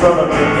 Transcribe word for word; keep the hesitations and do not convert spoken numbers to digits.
From a